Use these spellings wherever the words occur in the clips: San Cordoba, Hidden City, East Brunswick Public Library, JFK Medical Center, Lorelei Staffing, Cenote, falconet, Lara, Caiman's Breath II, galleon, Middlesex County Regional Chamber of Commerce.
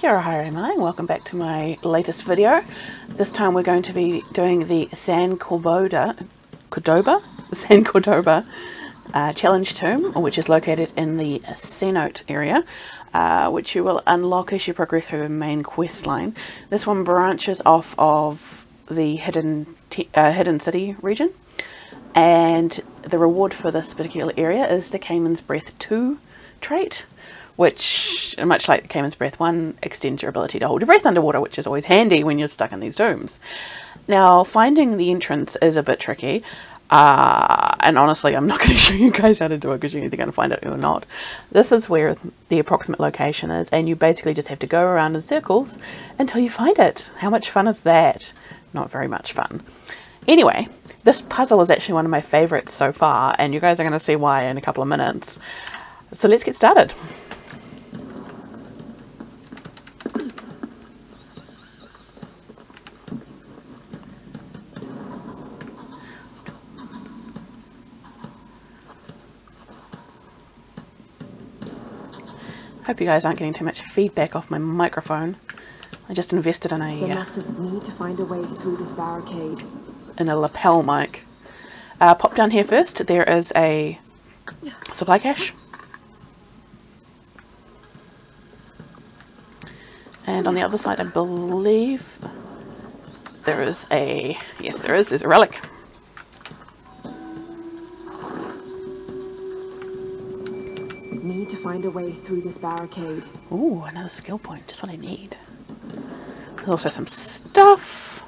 Kia ora haere mai, welcome back to my latest video. This time we're going to be doing the San Cordoba challenge tomb, which is located in the Cenote area, which you will unlock as you progress through the main quest line. This one branches off of the Hidden City region, and the reward for this particular area is the Caiman's Breath II trait, which, much like the Caiman's Breath 1, extends your ability to hold your breath underwater, which is always handy when you're stuck in these tombs. Now, finding the entrance is a bit tricky, and honestly, I'm not going to show you guys how to do it because you're either going to find out or not. This is where the approximate location is, and you basically just have to go around in circles until you find it. How much fun is that? Not very much fun. Anyway, this puzzle is actually one of my favorites so far, and you guys are going to see why in a couple of minutes. So let's get started. Hope you guys aren't getting too much feedback off my microphone. I just invested in a need to find a way through this barricade. In a lapel mic. Pop down here first. There is a supply cache. And on the other side, I believe there is a, yes there is, there's a relic. Need to find a way through this barricade. Ooh, another skill point, just what I need. There's also some stuff,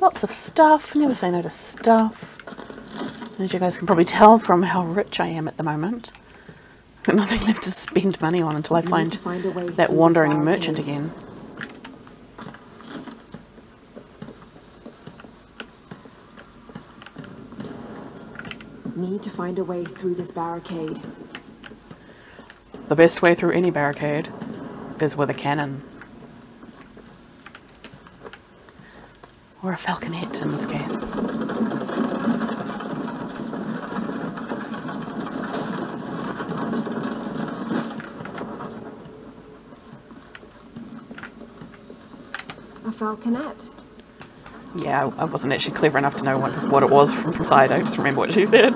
lots of stuff, never say no to stuff. As you guys can probably tell from how rich I am at the moment. I've got nothing left to spend money on until I find a way that wandering merchant again. Need to find a way through this barricade. The best way through any barricade is with a cannon. Or a falconet in this case. A falconet? Yeah, I wasn't actually clever enough to know what it was from the side. I just remember what she said.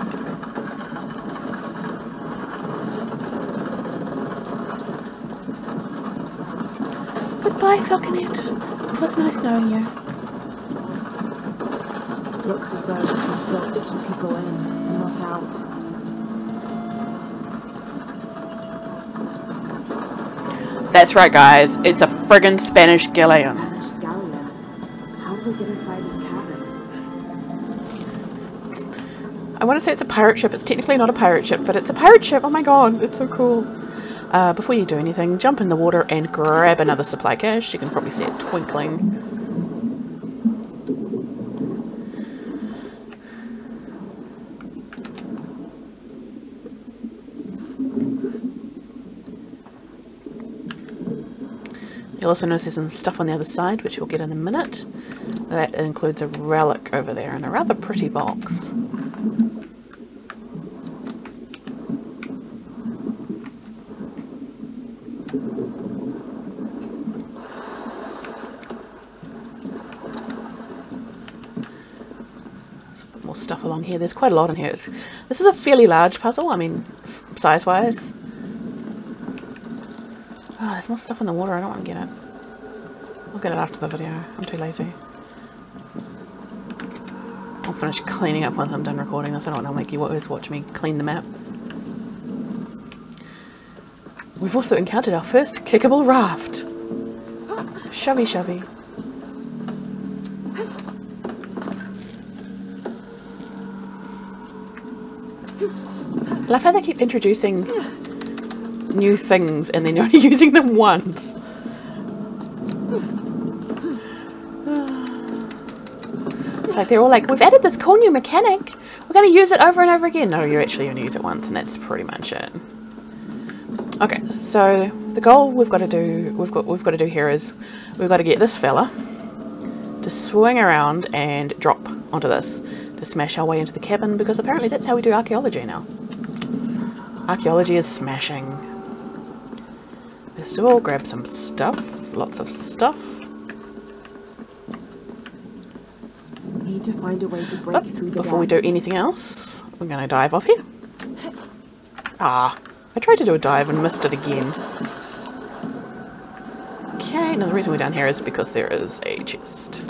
Goodbye, falconet. It was nice knowing you. Looks as though this was built to keep people in and not out. That's right, guys. It's a friggin' Spanish galleon. Spanish galleon? How did we get inside this cabin? I want to say it's a pirate ship. It's technically not a pirate ship, but it's a pirate ship. Oh my god, it's so cool. Before you do anything, jump in the water and grab another supply cache. You can probably see it twinkling. You'll also notice there's some stuff on the other side, which you'll get in a minute. That includes a relic over there and a rather pretty box. Some more stuff along here. There's quite a lot in here. This is a fairly large puzzle, I mean, size-wise. Oh, there's more stuff in the water, I don't want to get it. I'll get it after the video, I'm too lazy. I'll finish cleaning up once I'm done recording this, I don't want to make you watch me clean the map. We've also encountered our first kickable raft. Shovey shovey. I love how they keep introducing new things and then you're only using them once. It's like they're all like, we've added this cool new mechanic, we're going to use it over and over again. No, you actually only use it once and that's pretty much it. Okay, so the goal we've got to do here is we've got to get this fella to swing around and drop onto this to smash our way into the cabin, because apparently that's how we do archaeology now. Archaeology is smashing. First of all, grab some stuff. lots of stuff. Need to find a way to break through the Before we do anything else, we're going to dive off here. Ah, I tried to do a dive and missed it again. Okay, now the reason we're down here is because there is a chest.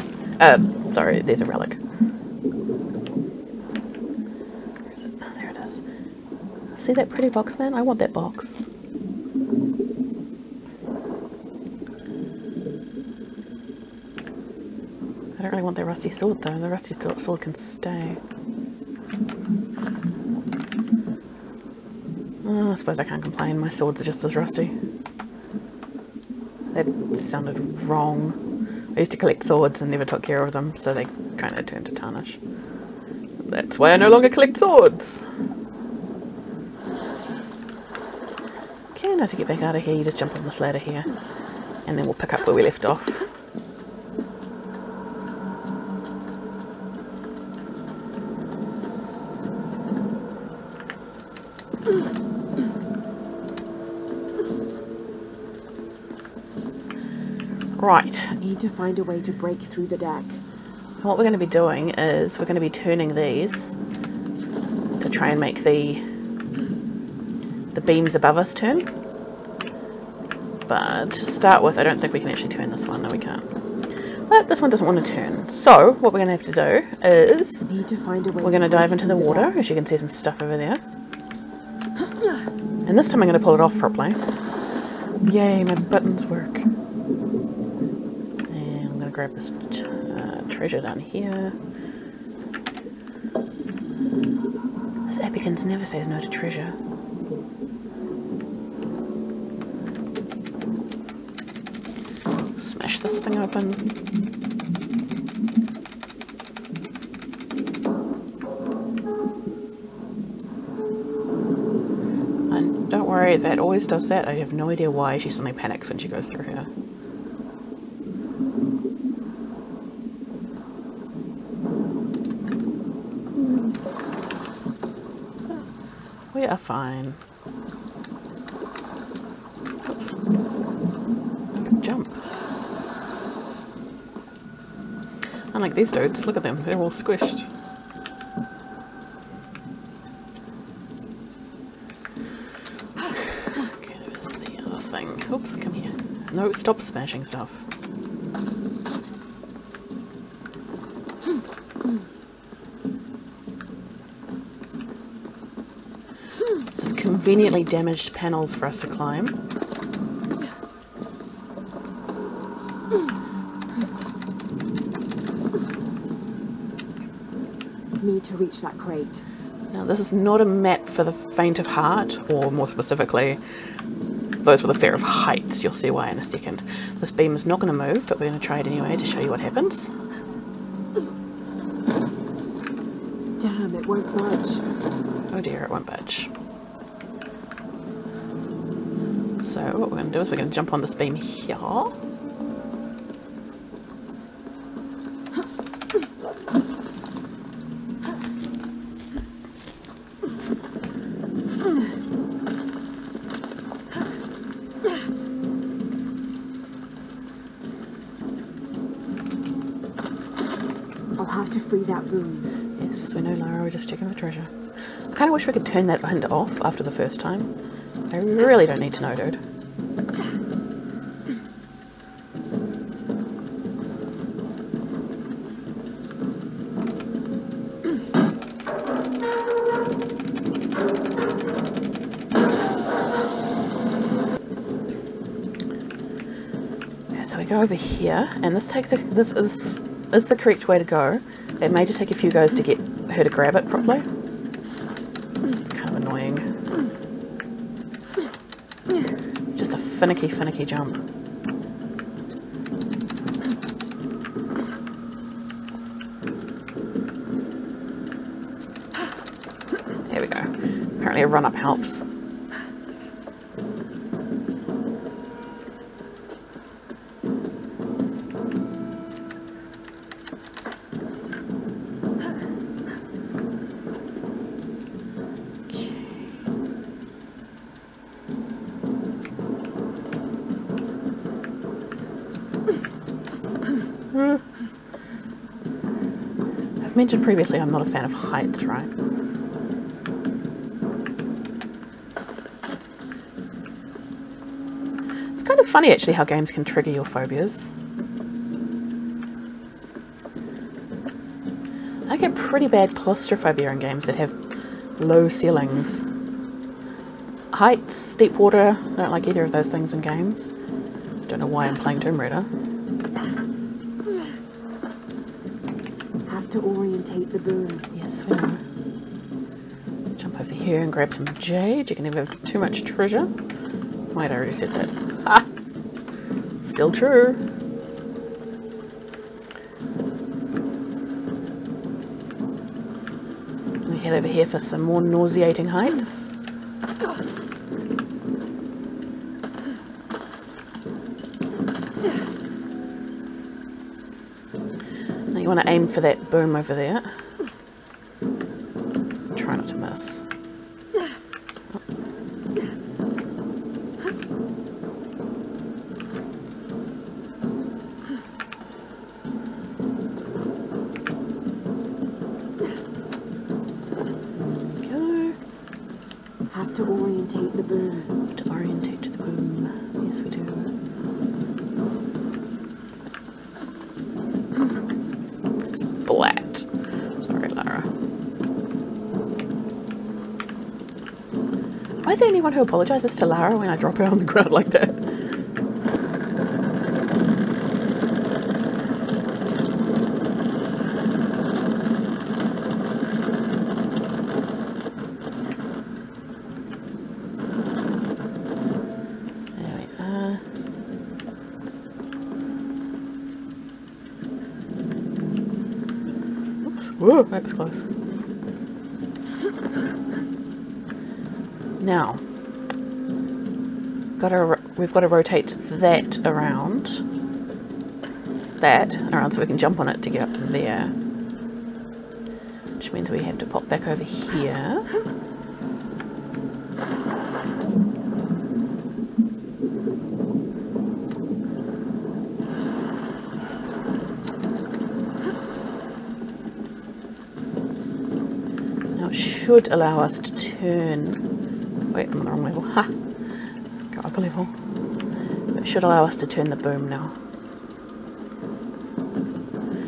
Sorry, there's a relic. Where is it? Oh, there it is. See that pretty box, man? I want that box. I don't really want that rusty sword though. The rusty sword can stay. Oh, I suppose I can't complain. My swords are just as rusty. That sounded wrong. I used to collect swords and never took care of them, so they kind of turned to tarnish. That's why I no longer collect swords! Okay, now to get back out of here, you just jump on this ladder here, and then we'll pick up where we left off. Right. I need to find a way to break through the deck. And what we're going to be doing is we're going to be turning these to try and make the beams above us turn. But to start with, I don't think we can actually turn this one. No, we can't. But this one doesn't want to turn. So what we're going to have to do is we're going to dive into the water. As you can see, some stuff over there. And this time I'm going to pull it off properly. Yay, my buttons work. Grab this treasure down here. This Epicans never says no to treasure. Smash this thing open. And don't worry, that always does that. I have no idea why she suddenly panics when she goes through here. Are fine. Oops. Jump. Unlike these dudes, look at them, they're all squished. Okay, there's the other thing. Oops, come here. No, stop smashing stuff. Conveniently damaged panels for us to climb. Need to reach that crate. Now this is not a map for the faint of heart, or more specifically, those with a fear of heights. You'll see why in a second. This beam is not going to move, but we're going to try it anyway to show you what happens. Damn, it won't budge. Oh dear, it won't budge. So what we're going to do is we're going to jump on this beam here. I'll have to free that room. Yes, we know Lara, we're just checking for treasure. I kind of wish we could turn that hint off after the first time. I really don't need to know, dude. Okay, so we go over here, and this takes this is the correct way to go. It may just take a few goes to get her to grab it properly. Finicky jump. There we go. Apparently a run-up helps. mentioned previously, I'm not a fan of heights, right? It's kind of funny actually how games can trigger your phobias. I get pretty bad claustrophobia in games that have low ceilings. Heights, steep water, I don't like either of those things in games. Don't know why I'm playing Tomb Raider. Have to orientate the boom. Yes, we know. Jump over here and grab some jade. You can never have too much treasure. Wait, I already said that. Ha! Still true. We head over here for some more nauseating heights. You want to aim for that boom over there. Try not to miss. Oh. There we go. Have to orientate the boom. Have to orientate to the boom. Yes, we do. Flat. Sorry, Lara. Am I the only one who apologises to Lara when I drop her on the ground like that? Whoa, that was close. Now, we've got to rotate that around. So we can jump on it to get up there. Which means we have to pop back over here. Should allow us to turn. Wait, I'm on the wrong level. Ha! Go up a level. It should allow us to turn the boom now.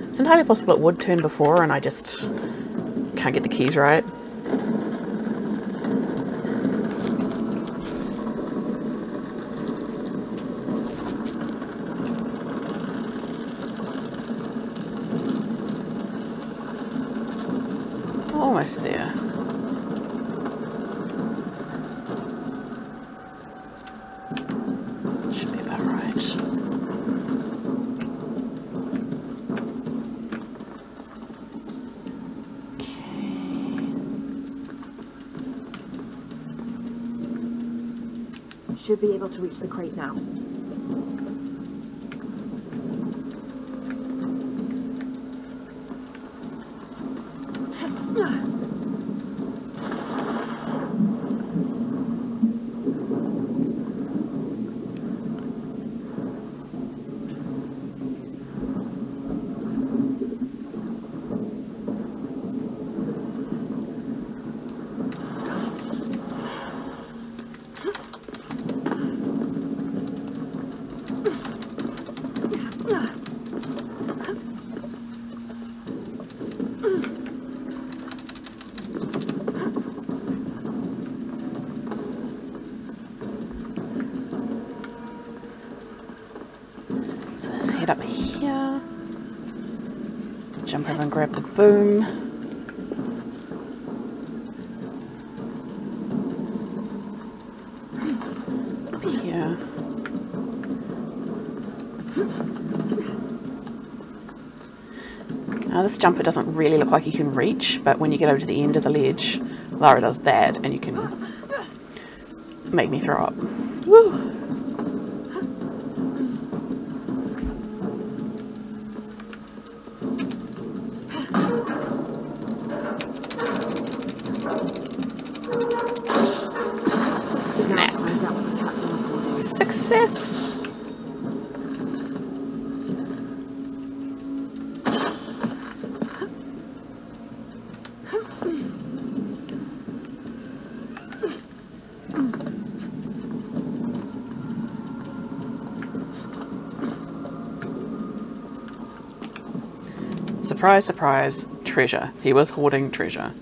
It's entirely possible it would turn before and I just can't get the keys right. Almost there. Should be able to reach the crate now. Up here, jump over and grab the boom. Up here. Now this jumper doesn't really look like you can reach, but when you get over to the end of the ledge, Lara does that and you can make me throw up. Woo! Success! Surprise, surprise, treasure. He was hoarding treasure.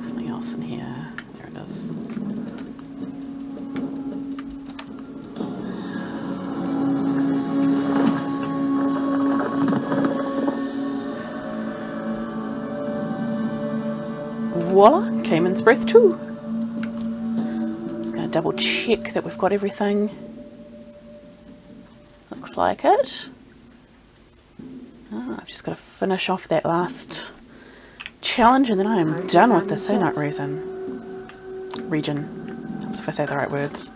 Something else in here. There it is. Voila, Caiman's Breath II. Double check that we've got everything. Looks like it. Oh, I've just got to finish off that last challenge and then I am done with the Cenote region. That's if I say the right words.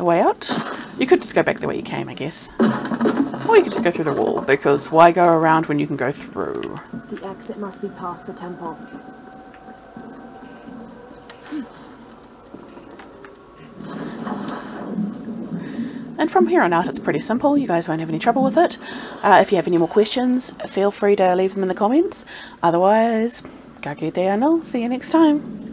A way out. You could just go back the way you came, I guess. Or you could just go through the wall, because why go around when you can go through? The exit must be past the temple. And from here on out it's pretty simple, you guys won't have any trouble with it. If you have any more questions, feel free to leave them in the comments. Otherwise, ka kite anō, see you next time.